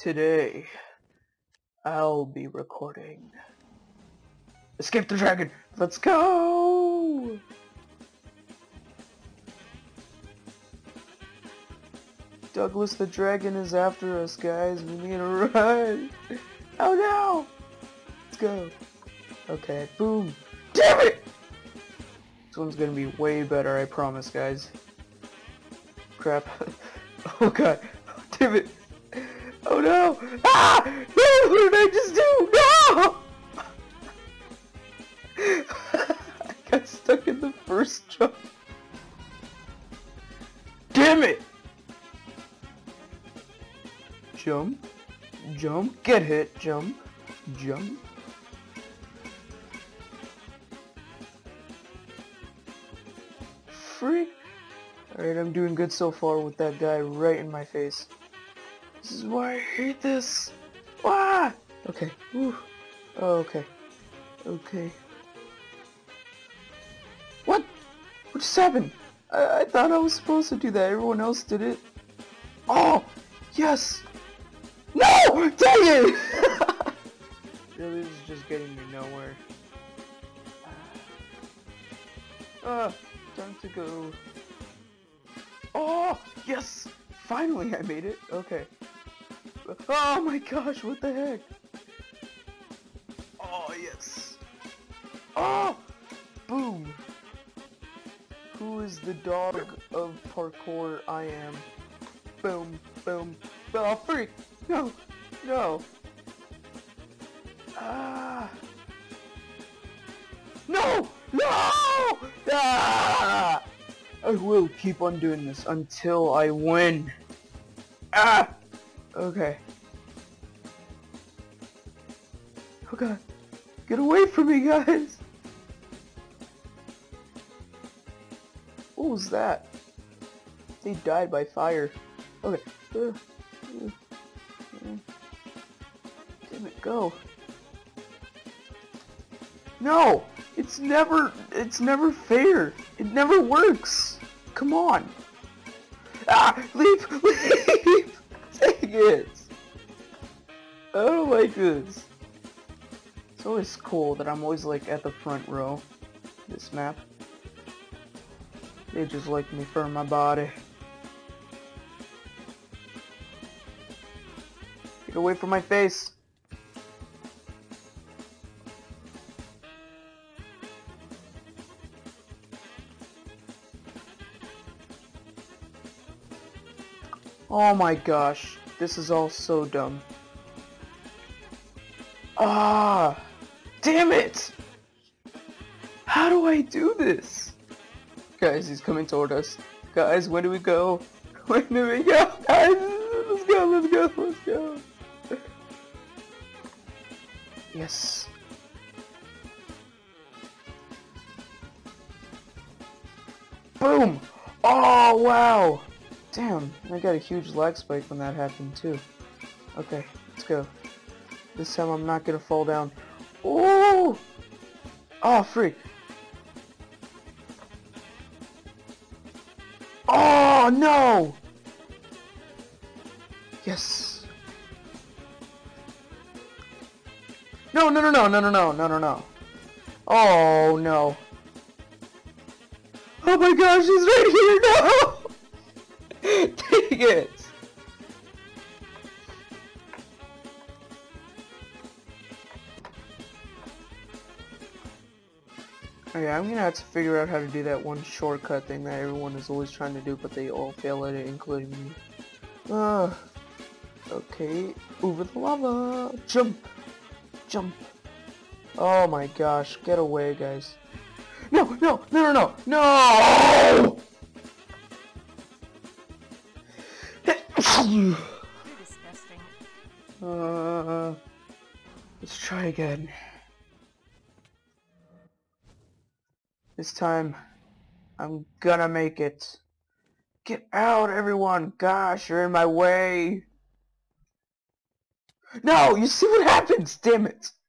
Today, I'll be recording Escape the Dragon! Let's go! Douglas the Dragon is after us, guys. We need a ride! Oh no! Let's go. Okay, boom. Damn it! This one's gonna be way better, I promise, guys. Crap. Oh god. Damn it. Oh no! Ah! What did I just do? No! I got stuck in the first jump. Damn it! Jump. Jump. Get hit. Jump. Jump. Freak. Alright, I'm doing good so far with that guy right in my face. This is why I hate this. Ah! Okay. Ooh. Oh, okay. Okay. What? What just happened? I thought I was supposed to do that. Everyone else did it. Oh! Yes! No! Dang it! Really, this is just getting me nowhere. Time to go. Oh! Yes! Finally I made it! Okay. Oh my gosh, what the heck? Oh, yes! Oh! Boom! Who is the dog of parkour? I am. Boom, boom. Oh, freak! No! No! Ah! No! No! Ah! I will keep on doing this until I win. Ah! Okay. Oh god. Get away from me, guys! What was that? They died by fire. Okay. Damn it, go. No! It's never fair. It never works. Come on. Ah! Leap! Leap! Dang it! I don't like this. It's always cool that I'm always like at the front row. This map. They just like me for my body. Get away from my face. Oh my gosh, this is all so dumb. Ah, damn it! How do I do this? Guys, he's coming toward us. Guys, where do we go? Where do we go? Guys, let's go, let's go, let's go. Yes. Boom! Oh, wow! Damn, I got a huge lag spike when that happened too. Okay, let's go. This time I'm not gonna fall down. Oh! Oh, freak! Oh, no! Yes! No, no, no, no, no, no, no, no, no, no. Oh, no. Oh my gosh, he's right here! No! Dang it! Okay, I'm gonna have to figure out how to do that one shortcut thing that everyone is always trying to do, but they all fail at it, including me. Okay, over the lava! Jump! Jump! Oh my gosh, get away, guys. No! No! No! No! No! No! You're disgusting. Let's try again. This time, I'm gonna make it. Get out, everyone! Gosh, you're in my way. No, you see what happens? Damn it!